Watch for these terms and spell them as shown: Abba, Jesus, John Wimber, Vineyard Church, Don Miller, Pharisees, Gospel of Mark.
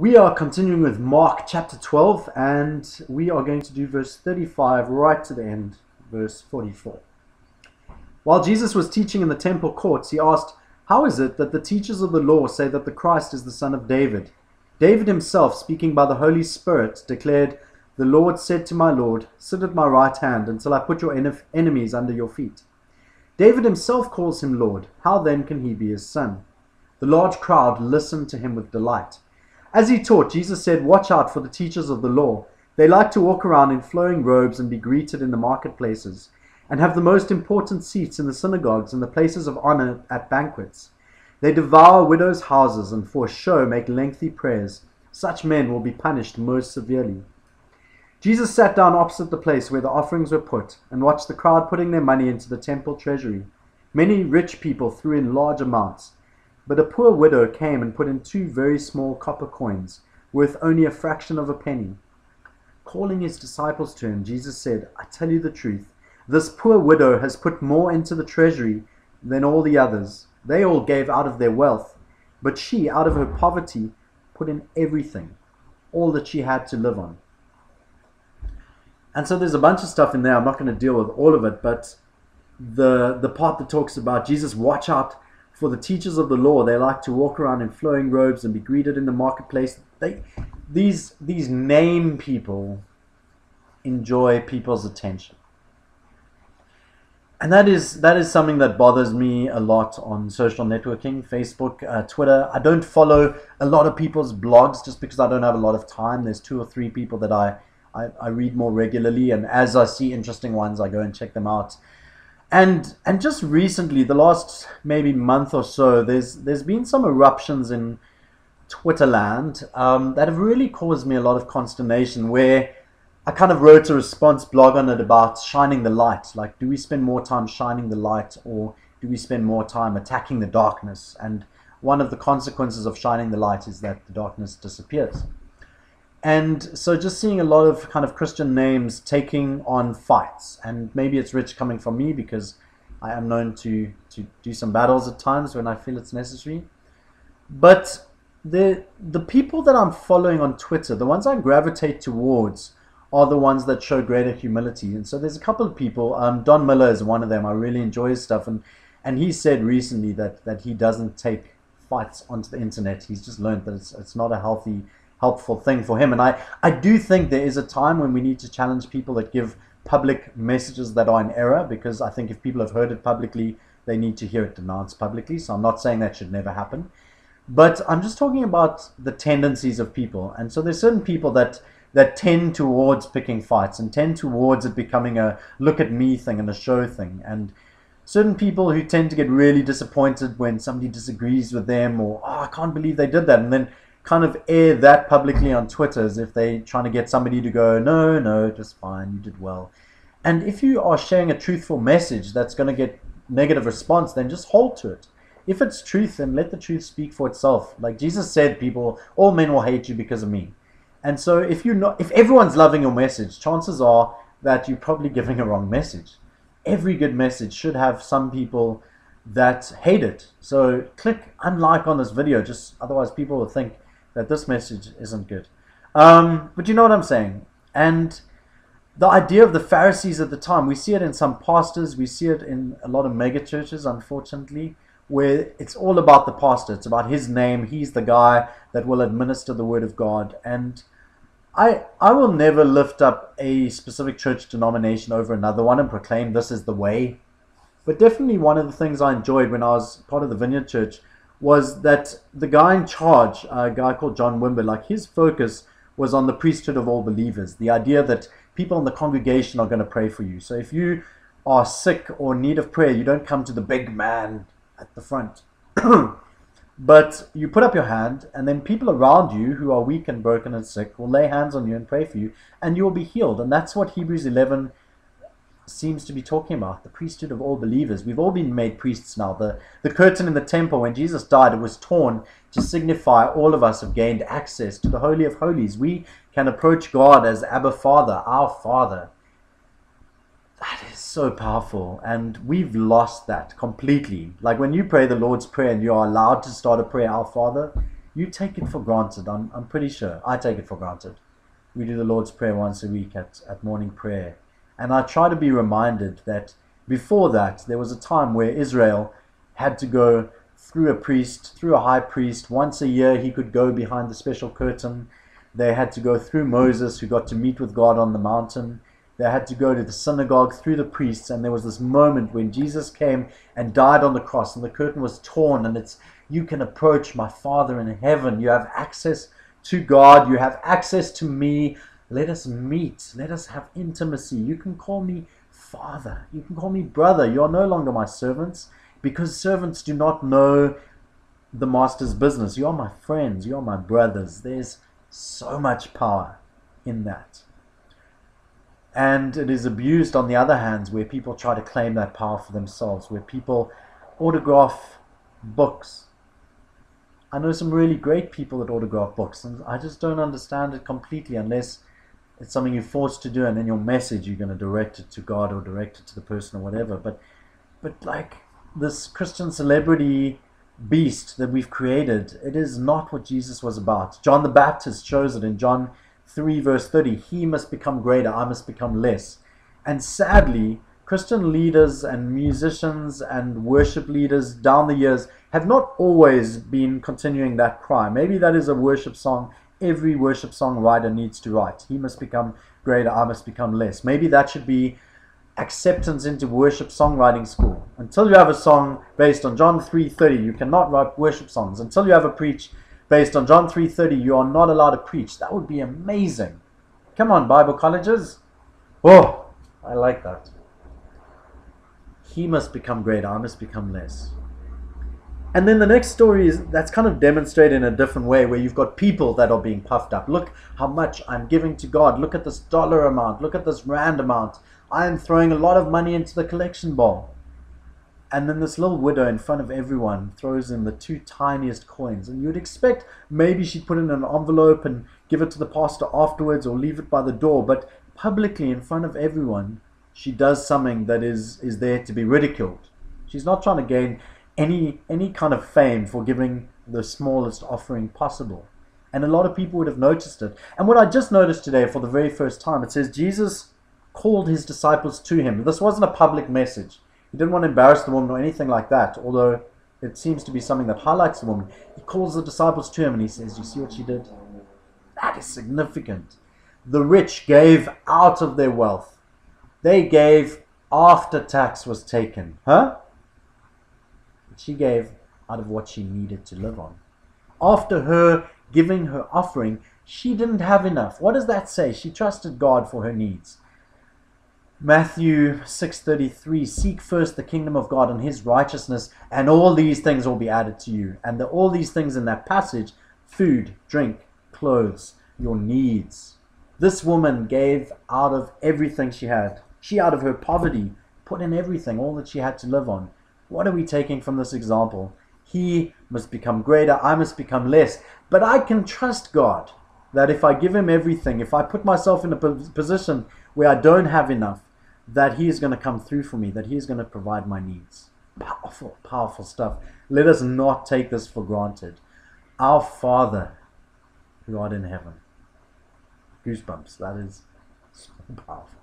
We are continuing with Mark chapter 12, and we are going to do verse 35 right to the end, verse 44. While Jesus was teaching in the temple courts, he asked, "How is it that the teachers of the law say that the Christ is the son of David? David himself, speaking by the Holy Spirit, declared, 'The Lord said to my Lord, sit at my right hand until I put your enemies under your feet.' David himself calls him Lord. How then can he be his son?" The large crowd listened to him with delight. As he taught, Jesus said, "Watch out for the teachers of the law. They like to walk around in flowing robes and be greeted in the marketplaces, and have the most important seats in the synagogues and the places of honor at banquets. They devour widows' houses and for show make lengthy prayers. Such men will be punished most severely." Jesus sat down opposite the place where the offerings were put and watched the crowd putting their money into the temple treasury. Many rich people threw in large amounts, but a poor widow came and put in 2 very small copper coins, worth only a fraction of a penny. Calling his disciples to him, Jesus said, "I tell you the truth, this poor widow has put more into the treasury than all the others. They all gave out of their wealth, but she, out of her poverty, put in everything, all that she had to live on." And so there's a bunch of stuff in there. I'm not going to deal with all of it, but the part that talks about Jesus, "Watch out for the teachers of the law. They like to walk around in flowing robes and be greeted in the marketplace." These name people enjoy people's attention. And that is something that bothers me a lot on social networking, Facebook, Twitter. I don't follow a lot of people's blogs just because I don't have a lot of time. There's 2 or 3 people that I read more regularly, and as I see interesting ones, I go and check them out. And just recently, the last maybe month or so, there's been some eruptions in Twitterland that have really caused me a lot of consternation, where I kind of wrote a response blog on it about shining the light. Like, do we spend more time shining the light, or do we spend more time attacking the darkness? And one of the consequences of shining the light is that the darkness disappears. And so just seeing a lot of kind of Christian names taking on fights, and maybe it's rich coming from me because I am known to do some battles at times when I feel it's necessary. But the people that I'm following on Twitter, the ones I gravitate towards, are the ones that show greater humility. And so there's a couple of people. Don Miller is one of them. I really enjoy his stuff. And he said recently that he doesn't take fights onto the internet. He's just learned that it's not a healthy, helpful thing for him. And I do think there is a time when we need to challenge people that give public messages that are in error, because I think if people have heard it publicly, they need to hear it denounced publicly. So I'm not saying that should never happen, but I'm just talking about the tendencies of people. And so there's certain people that tend towards picking fights and tend towards it becoming a look at me thing and a show thing, and certain people who tend to get really disappointed when somebody disagrees with them, or, "Oh, I can't believe they did that," and then kind of air that publicly on Twitter as if they're trying to get somebody to go, no, just fine, you did well. And if you are sharing a truthful message that's going to get negative response, then just hold to it. If it's truth, then let the truth speak for itself. Like Jesus said, people, all men will hate you because of me. And so if everyone's loving your message, chances are that you're probably giving a wrong message. Every good message should have some people that hate it. So click unlike on this video, just otherwise people will think that this message isn't good. But you know what I'm saying. And the idea of the Pharisees at the time, we see it in some pastors, we see it in a lot of mega churches, unfortunately, where it's all about the pastor. It's about his name. He's the guy that will administer the word of God. And I will never lift up a specific church denomination over another one and proclaim this is the way. But definitely one of the things I enjoyed when I was part of the Vineyard Church was that the guy in charge, a guy called John Wimber, like his focus was on the priesthood of all believers, the idea that people in the congregation are going to pray for you. So if you are sick or in need of prayer, you don't come to the big man at the front, but you put up your hand, and then people around you who are weak and broken and sick will lay hands on you and pray for you, and you will be healed. And that's what Hebrews 11 seems to be talking about, the priesthood of all believers. We've all been made priests now. The curtain in the temple, when Jesus died, it was torn to signify all of us have gained access to the Holy of Holies. We can approach God as Abba Father, our Father. That is so powerful, and we've lost that completely. Like when you pray the Lord's Prayer and you are allowed to start a prayer, "Our Father," You take it for granted. I'm pretty sure I take it for granted. We do the Lord's Prayer once a week at morning prayer. And I try to be reminded that before that, there was a time where Israel had to go through a priest, through a high priest. Once a year, he could go behind the special curtain. They had to go through Moses, who got to meet with God on the mountain. They had to go to the synagogue through the priests, and there was this moment when Jesus came and died on the cross, and the curtain was torn, and it's, you can approach my Father in heaven. You have access to God. You have access to me. Let us meet. Let us have intimacy. You can call me Father. You can call me brother. You are no longer my servants, because servants do not know the master's business. You are my friends. You are my brothers. There's so much power in that. And it is abused, on the other hand, where people try to claim that power for themselves, where people autograph books. I know some really great people that autograph books, and I just don't understand it completely unless it's something you're forced to do, and in your message you're going to direct it to God or direct it to the person or whatever. But like this Christian celebrity beast that we've created, it is not what Jesus was about. John the Baptist shows it in John 3 verse 30, he must become greater, I must become less. And sadly, Christian leaders and musicians and worship leaders down the years have not always been continuing that cry. Maybe that is a worship song every worship songwriter needs to write. He must become greater, I must become less. Maybe that should be acceptance into worship songwriting school. Until you have a song based on John 3:30, you cannot write worship songs. Until you have a preach based on John 3:30, you are not allowed to preach. That would be amazing. Come on, Bible colleges. Oh, I like that. He must become greater, I must become less. And then the next story is that's kind of demonstrated in a different way, where you've got people that are being puffed up. Look how much I'm giving to God. Look at this dollar amount. Look at this rand amount. I am throwing a lot of money into the collection bowl. And then this little widow in front of everyone throws in the two tiniest coins. And you'd expect maybe she'd put it in an envelope and give it to the pastor afterwards or leave it by the door. But publicly, in front of everyone, she does something that is there to be ridiculed. She's not trying to gain any kind of fame for giving the smallest offering possible. And a lot of people would have noticed it. And what I just noticed today for the very first time, it says Jesus called his disciples to him. This wasn't a public message. He didn't want to embarrass the woman or anything like that, although it seems to be something that highlights the woman. He calls the disciples to him and he says, you see what she did? That is significant. The rich gave out of their wealth. They gave after tax was taken. Huh? She gave out of what she needed to live on. After her giving her offering, she didn't have enough. What does that say? She trusted God for her needs. Matthew 6:33, seek first the kingdom of God and his righteousness, and all these things will be added to you. And all these things in that passage, food, drink, clothes, your needs. This woman gave out of everything she had. She, out of her poverty, put in everything, all that she had to live on. What are we taking from this example? He must become greater, I must become less. But I can trust God that if I give him everything, if I put myself in a position where I don't have enough, that he is going to come through for me, that he is going to provide my needs. Powerful, powerful stuff. Let us not take this for granted. Our Father, who art in heaven. Goosebumps. That is so powerful.